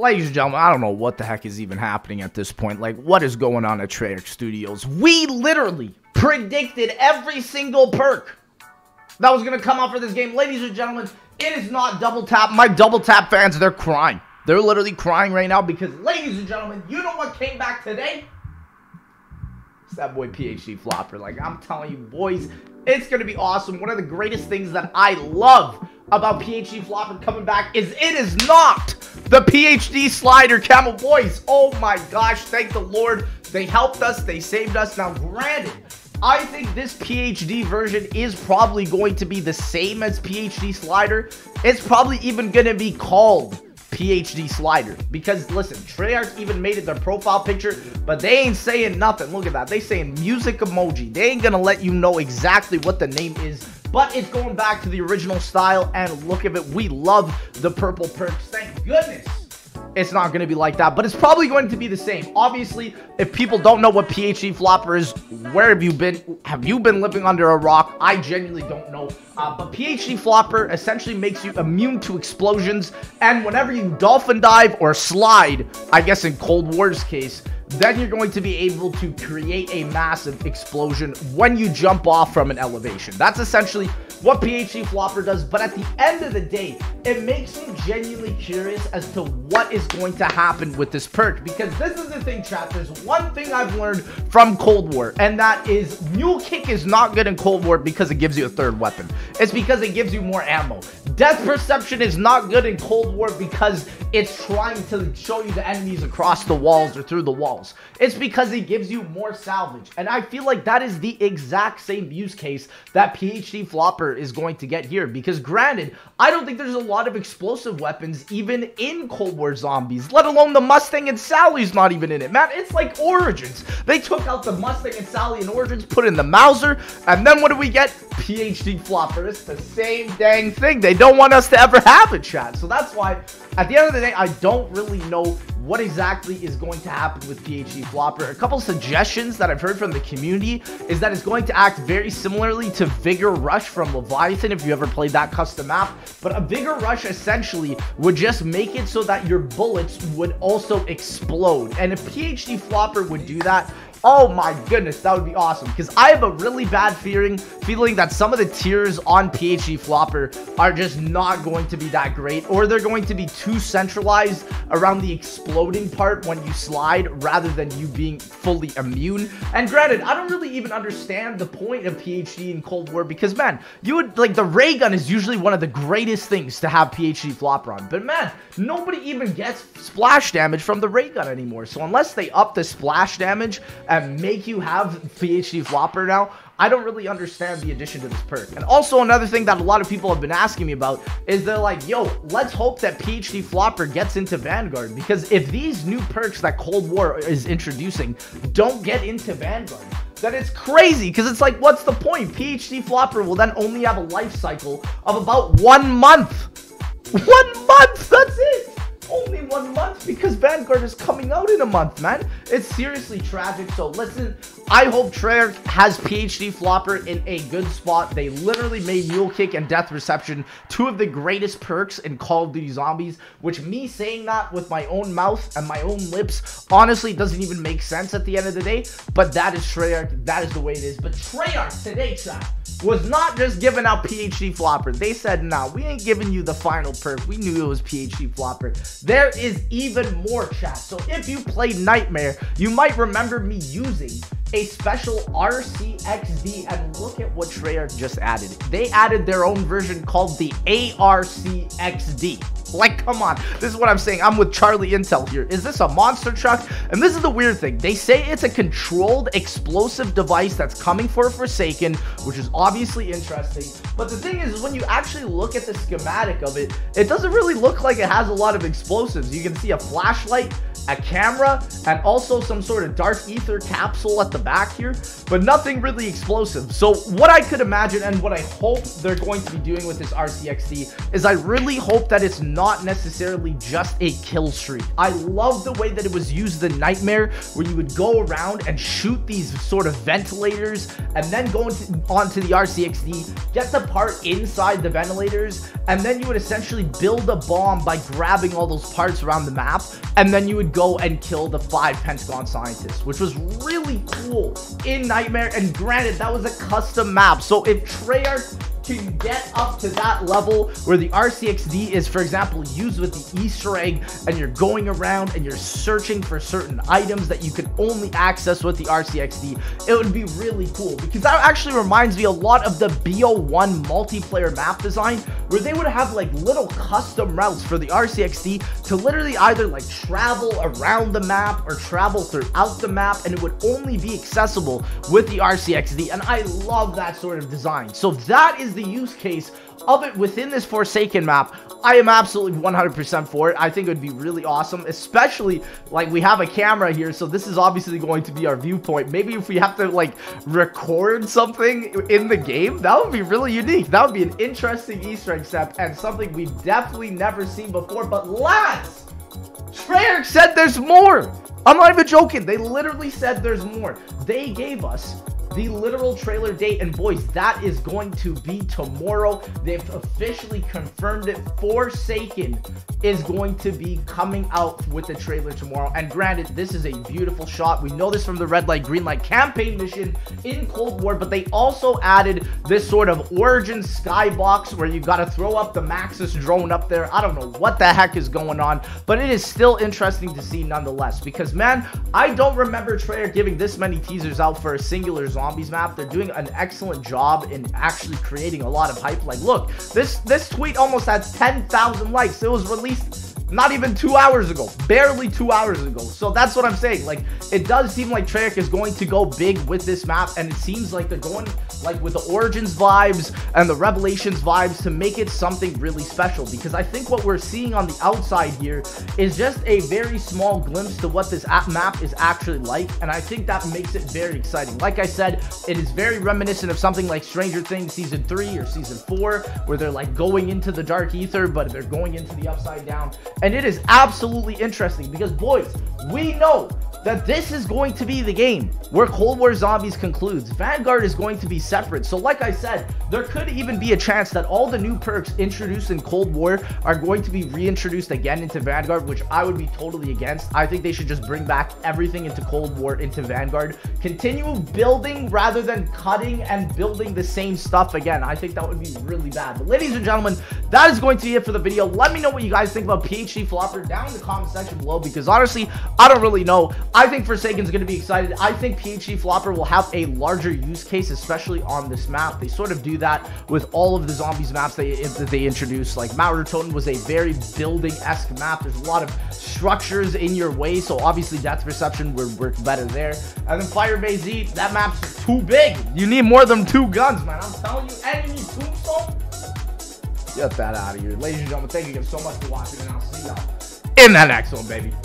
Ladies and gentlemen, I don't know what the heck is even happening at this point. Like, what is going on at Treyarch Studios? We literally predicted every single perk that was going to come out for this game. Ladies and gentlemen, it is not double tap. My double tap fans, they're crying. They're literally crying right now because, ladies and gentlemen, you know what came back today? It's that boy PhD Flopper. Like, I'm telling you, boys, it's going to be awesome. One of the greatest things that I love about PhD Flopper coming back is it is not the PhD Slider, Camel Boys. Oh my gosh, thank the Lord. They helped us, they saved us. Now granted, I think this PhD version is probably going to be the same as PhD Slider. It's probably even going to be called PhD Slider. Because listen, Treyarch even made it their profile picture, but they ain't saying nothing. Look at that. They saying music emoji. They ain't going to let you know exactly what the name is. But it's going back to the original style, and look at it. We love the purple perks. Thank goodness it's not going to be like that, but it's probably going to be the same. Obviously, if people don't know what PhD Flopper is, where have you been? Have you been living under a rock? I genuinely don't know. But PhD Flopper essentially makes you immune to explosions, and whenever you dolphin dive or slide, I guess in Cold War's case, then you're going to be able to create a massive explosion when you jump off from an elevation. That's essentially what PhD Flopper does, but at the end of the day, it makes me genuinely curious as to what is going to happen with this perk, because this is the thing, chat. There's one thing I've learned from Cold War, and that is Mule Kick is not good in Cold War because it gives you a third weapon. It's because it gives you more ammo. Death Perception is not good in Cold War because it's trying to show you the enemies across the walls or through the walls. It's because it gives you more salvage, and I feel like that is the exact same use case that PhD Flopper is going to get here, because granted, I don't think there's a lot of explosive weapons even in Cold War Zombies, let alone the Mustang and Sally's not even in it, man. It's like Origins. They took out the Mustang and Sally in Origins, put in the Mauser, and then what do we get? PhD Flopper. It's the same dang thing. They don't want us to ever have it, chat. So that's why at the end of the day, I don't really know what exactly is going to happen with PhD Flopper. A couple suggestions that I've heard from the community is that it's going to act very similarly to Vigor Rush from Leviathan, if you ever played that custom map. But a Vigor Rush essentially would just make it so that your bullets would also explode. And if PhD Flopper would do that, oh my goodness, that would be awesome, because I have a really bad feeling that some of the tiers on PhD Flopper are just not going to be that great, or they're going to be too centralized around the exploding part when you slide rather than you being fully immune. And granted, I don't really even understand the point of PhD in Cold War, because man, you would like the ray gun is usually one of the greatest things to have PhD Flopper on, but man, nobody even gets splash damage from the ray gun anymore. So unless they up the splash damage and make you have PhD Flopper now, I don't really understand the addition to this perk. And also another thing that a lot of people have been asking me about is they're like, yo, let's hope that PhD Flopper gets into Vanguard, because if these new perks that Cold War is introducing don't get into Vanguard, then it's crazy, because it's like, what's the point? PhD Flopper will then only have a life cycle of about 1 month. 1 month, that's it. Only 1 month, because Vanguard is coming out in a month, man. It's seriously tragic. So listen, I hope Treyarch has PhD Flopper in a good spot. They literally made Mule Kick and Death Perception two of the greatest perks in Call of Duty Zombies, which me saying that with my own mouth and my own lips honestly doesn't even make sense at the end of the day, but that is Treyarch. That is the way it is. But Treyarch today, chat, was not just giving out PhD Flopper. They said, nah, we ain't giving you the final perk. We knew it was PhD Flopper. There is even more, chat. So if you played Nightmare, you might remember me using a special RCXD, and look at what Treyarch just added. They added their own version called the ARCXD. Like, come on. This is what I'm saying. I'm with Charlie Intel here. Is this a monster truck? And this is the weird thing. They say it's a controlled explosive device that's coming for Forsaken, which is obviously interesting. But the thing is when you actually look at the schematic of it, it doesn't really look like it has a lot of explosives. You can see a flashlight, a camera, and also some sort of Dark Aether capsule at the back here, but nothing really explosive. So what I could imagine and what I hope they're going to be doing with this RCXD is I really hope that it's not necessarily just a kill streak. I love the way that it was used in Nightmare, where you would go around and shoot these sort of ventilators and then go onto the RCXD, get the part inside the ventilators, and then you would essentially build a bomb by grabbing all those parts around the map, and then you would go and kill the 5 Pentagon scientists, which was really cool in Nightmare. And granted, that was a custom map, so if Treyarch can get up to that level where the RCXD is, for example, used with the Easter egg, and you're going around and you're searching for certain items that you can only access with the RCXD, it would be really cool, because that actually reminds me a lot of the BO1 multiplayer map design, where they would have like little custom routes for the RCXD to literally either like travel around the map or travel throughout the map, and it would only be accessible with the RCXD, and I love that sort of design. So that is the use case of it within this Forsaken map. I am absolutely 100% for it. I think it would be really awesome, especially like we have a camera here, so this is obviously going to be our viewpoint. Maybe if we have to like record something in the game, that would be really unique. That would be an interesting Easter egg step and something we've definitely never seen before. But lads, Treyarch said there's more. I'm not even joking. They literally said there's more. They gave us the literal trailer date, and boys, that is going to be tomorrow. They've officially confirmed it. Forsaken is going to be coming out with the trailer tomorrow, and granted, this is a beautiful shot. We know this from the red light green light campaign mission in Cold War, but they also added this sort of Origin skybox where you got to throw up the Maxis drone up there. I don't know what the heck is going on, but it is still interesting to see nonetheless, because man, I don't remember Treyarch giving this many teasers out for a singular Zombies map. They're doing an excellent job in actually creating a lot of hype. Like, look, this tweet almost has 10,000 likes. It was released not even 2 hours ago, barely 2 hours ago. So that's what I'm saying. Like, it does seem like Treyarch is going to go big with this map, and it seems like they're going like with the Origins vibes and the Revelations vibes to make it something really special, because I think what we're seeing on the outside here is just a very small glimpse to what this map is actually like, and I think that makes it very exciting. Like I said, it is very reminiscent of something like Stranger Things Season 3 or Season 4, where they're like going into the Dark Aether, but they're going into the Upside Down. And it is absolutely interesting, because boys, we know that this is going to be the game where Cold War Zombies concludes. Vanguard is going to be separate. So like I said, there could even be a chance that all the new perks introduced in Cold War are going to be reintroduced again into Vanguard, which I would be totally against. I think they should just bring back everything into Cold War into Vanguard. Continue building rather than cutting and building the same stuff again. I think that would be really bad. But ladies and gentlemen, that is going to be it for the video. Let me know what you guys think about PhD Flopper down in the comment section below, because honestly, I don't really know. I think Forsaken's going to be excited. I think PhD Flopper will have a larger use case, especially on this map. They sort of do that with all of the Zombies maps that they introduce. Like, Mauer Totem was a very building-esque map. There's a lot of structures in your way, so obviously Death Perception would work better there. And then Firebase Z, that map's too big. You need more than 2 guns, man. I'm telling you, enemy tombstone? Get that out of here. Ladies and gentlemen, thank you guys so much for watching, and I'll see y'all in that next one, baby.